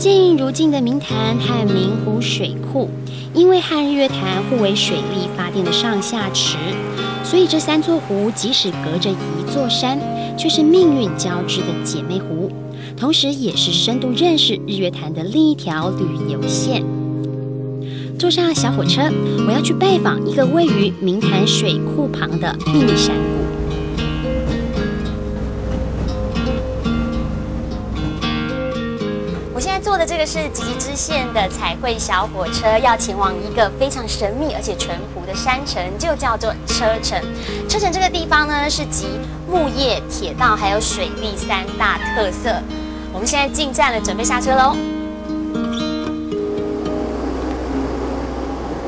近如今的明潭和明湖水库，因为和月潭互为水力发电的上下池，所以这三座湖即使隔着一座山，却是命运交织的姐妹湖，同时也是深度认识日月潭的另一条旅游线。坐上小火车，我要去拜访一个位于明潭水库旁的秘密山谷。 坐的这个是集集支线的彩绘小火车，要前往一个非常神秘而且淳朴的山城，就叫做车城。车城这个地方呢，是集木业、铁道还有水利三大特色。我们现在进站了，准备下车喽。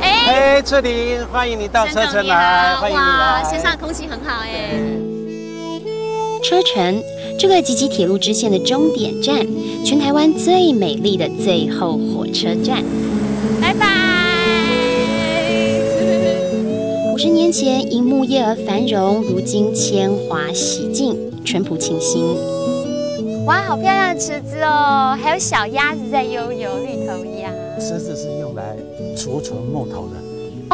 哎，翠玲，欢迎你到车城来，欢迎你来。山上空气很好哎。车城。 这个集集铁路支线的终点站，全台湾最美丽的最后火车站。拜拜。50年前因木业而繁荣，如今铅华洗净，淳朴清新。哇，好漂亮的池子哦，还有小鸭子在悠游，绿头鸭。池子是用来储存木头的。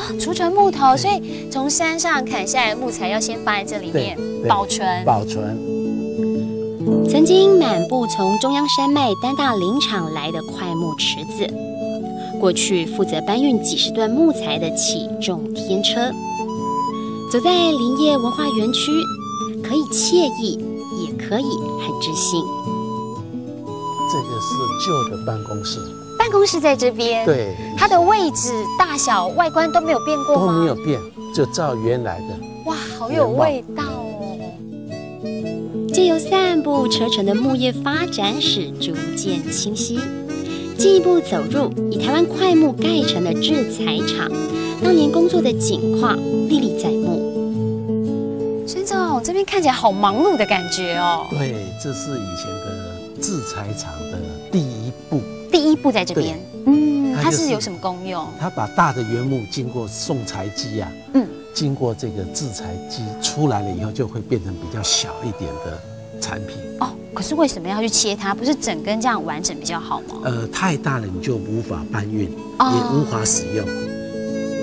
哦，储存木头，所以从山上砍下来的木材要先放在这里面保存。保存。 曾经满布从中央山脉丹大林场来的块木池子，过去负责搬运几十吨木材的起重天车。走在林业文化园区，可以惬意，也可以很知性。这个是旧的办公室，办公室在这边。对，它的位置、大小、外观都没有变过吗？都没有变，就照原来的。哇，好有味道哦。 借由散步，车城的木业发展史逐渐清晰。进一步走入以台湾块木盖成的制材厂，当年工作的景况历历在目。孙总，这边看起来好忙碌的感觉哦。对，这是以前的制材厂的第一步。第一步在这边，嗯，它是有什么功用？它把大的原木经过送材机啊，嗯。 经过这个制材机出来了以后，就会变成比较小一点的产品哦。可是为什么要去切它？不是整根这样完整比较好吗？太大了你就无法搬运，也无法使用。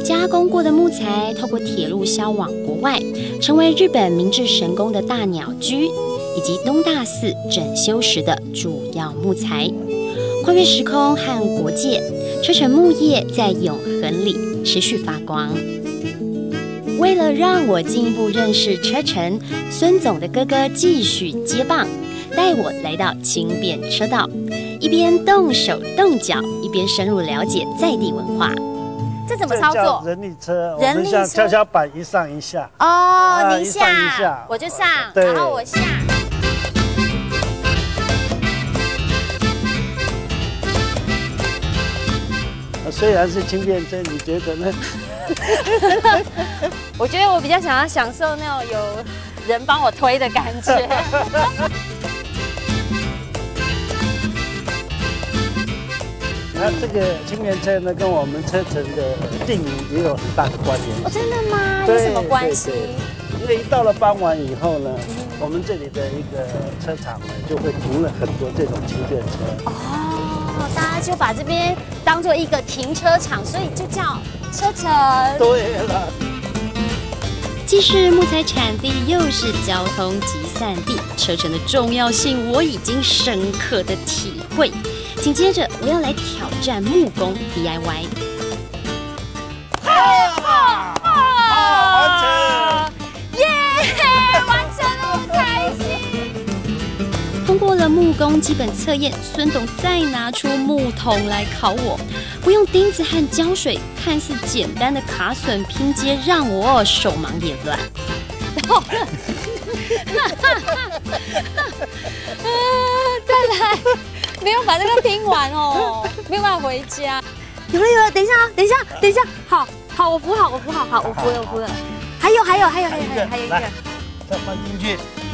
加工过的木材透过铁路销往国外，成为日本明治神宫的大鸟居以及东大寺整修时的主要木材。跨越时空和国界，车城木业在永恒里持续发光。 为了让我进一步认识车城，孙总的哥哥继续接棒，带我来到轻便车道，一边动手动脚，一边深入了解在地文化。这怎么操作？人力车，人力车，跷跷板一上一下。哦，你下，我就上，然后我下。 虽然是轻便车，你觉得呢？我觉得我比较想要享受那种有人帮我推的感觉。那这个轻便车呢，跟我们车程的定义也有很大的关联。哦，真的吗？有什么关系？因为一到了傍晚以后呢，我们这里的一个车场呢，就会停了很多这种轻便车。哦。 大家就把这边当做一个停车场，所以就叫车城。对了，既是木材产地，又是交通集散地，车城的重要性我已经深刻的体会。紧接着，我要来挑战木工 DIY。完成！耶，完成了，我开心。 通过了木工基本测验，孙董再拿出木桶来烤我，不用钉子和胶水，看似简单的卡榫拼接让我手忙眼乱。再来，没有把这个拼完哦，没有办法回家。有了有了，等一下啊，等一下，等一下，好好我扶好，我扶好，好我扶了我扶了，还有一个，再放进去。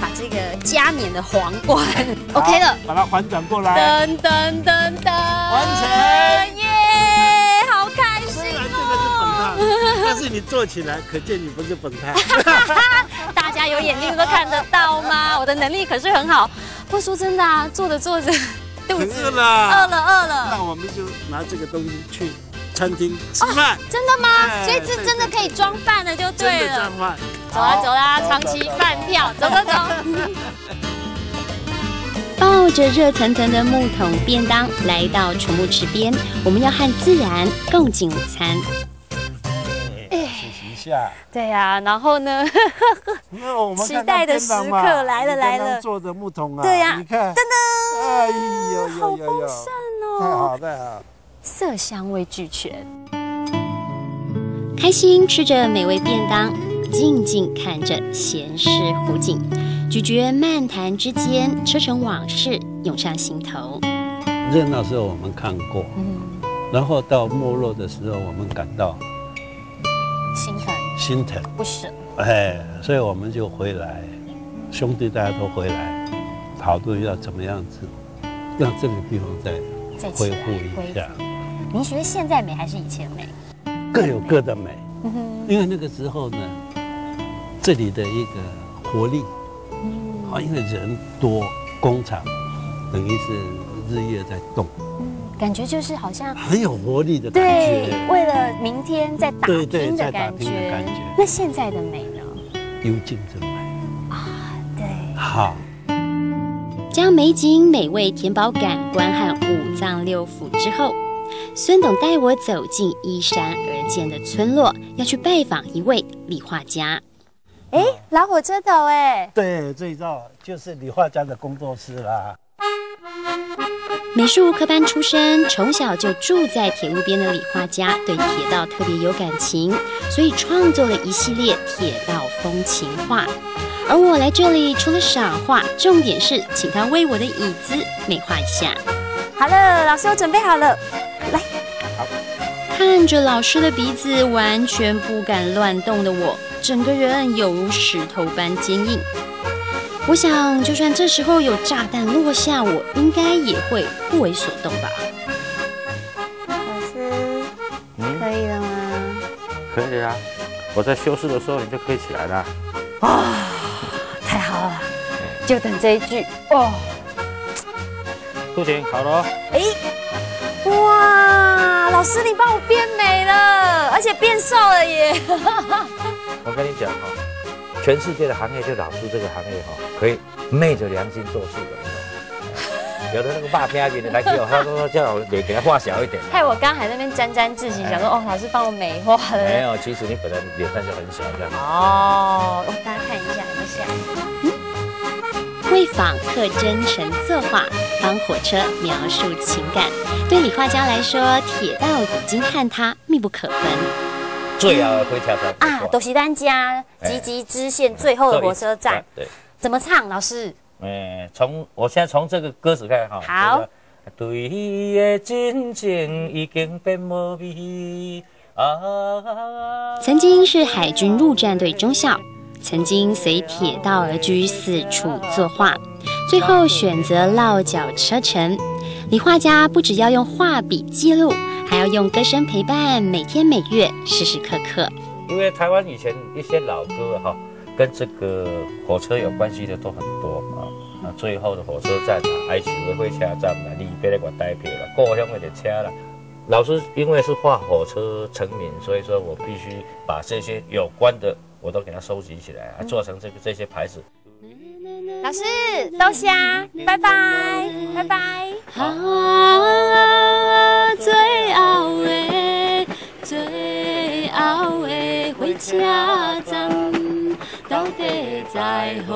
把这个加冕的皇冠 OK 了，把它反转过来，噔噔噔噔，完成，耶，好开心哦！虽然这个是本态，但是你做起来，可见你不是本态。大家有眼睛都看得到吗？我的能力可是很好。不过说真的啊，做着做着。肚子饿了。那我们就拿这个东西去餐厅吃饭。真的吗？所以这真的可以装饭的就对了。装饭。走啦走啦，长期饭票，走。 抱着热腾腾的木桶便当，来到纯木池边，我们要和自然共进午餐。哎，一下。对呀，然后呢？期待的时刻来了。坐着木桶啊。对呀。你看。噔噔。哎呦，好丰盛哦！太好太好。色香味俱全。开心吃着美味便当，静静看着闲适湖景。 咀嚼漫谈之间，车城往事涌上心头。热闹时候我们看过，然后到没落的时候，我们感到心疼，不舍。哎，所以我们就回来，兄弟大家都回来，讨论要怎么样子，让这个地方再恢复一下。您觉得现在美还是以前美？各有各的美。因为那个时候呢，这里的一个活力。 啊，因为人多，工厂等于是日夜在动，感觉就是好像很有活力的感觉。对，为了明天在打拼的感觉。那现在的美呢？幽静之美啊，对。好，将美景美味填饱感官和五脏六腑之后，孙董带我走进依山而建的村落，要去拜访一位理画家。 哎，老火车头哎，对，最早就是理画家的工作室啦。美术科班出身，从小就住在铁路边的理画家对铁道特别有感情，所以创作了一系列铁道风情画。而我来这里除了赏画，重点是请他为我的椅子美化一下。好了，老师，我准备好了，来。好。看着老师的鼻子，完全不敢乱动的我。 整个人有如石头般坚硬，我想，就算这时候有炸弹落下，我应该也会不为所动吧。老师，可以了吗？可以啊，我在休息的时候，你就可以起来了。啊，太好了，就等这一句哦。不行，好了。哎，哇，老师，你帮我变美了，而且变瘦了耶。我跟你讲哈、哦，全世界的行业就老师这个行业哈、哦，可以昧着良心做事的。有的那个爸偏见的来给我，他说叫我脸给他画小一点。害我刚才那边沾沾自喜，想说哦，老师帮我美化了。没有，其实你本来脸蛋就很小这样。哦，我大家看一下，一下。为访客真诚作画，帮火车描述情感，对理画家来说，铁道已经和他密不可分。 最后的火车站啊，就是咱家集集支线最后的火车站。对，怎么唱？老师，从我现在从这个歌词开始哈。好。对伊的真情已经变无味啊。曾经是海军陆战队中校，曾经随铁道而居，四处作画，最后选择落脚车城。理画家不只要用画笔记录。 还要用歌声陪伴，每天每月，时时刻刻。因为台湾以前一些老歌哈、跟这个火车有关系的都很多啊。那最后的火车站啊，哀愁的火车站啊，离别的我代表了，故乡的列车了。老师因为是画火车成名，所以说我必须把这些有关的我都给它收集起来，做成这些牌子。老师，多谢，拜拜，拜拜。啊，最后的最后的火车站，到底在何？